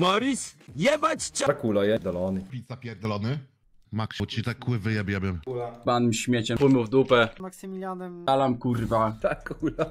Moris, jebać cię! Dracula jedolony. Pizza pierdolony. Max, bo ci tak kły wyjebiam. Pan śmieciem, płynu w dupę. Maksymilianem. Alam kurwa. Ta kula.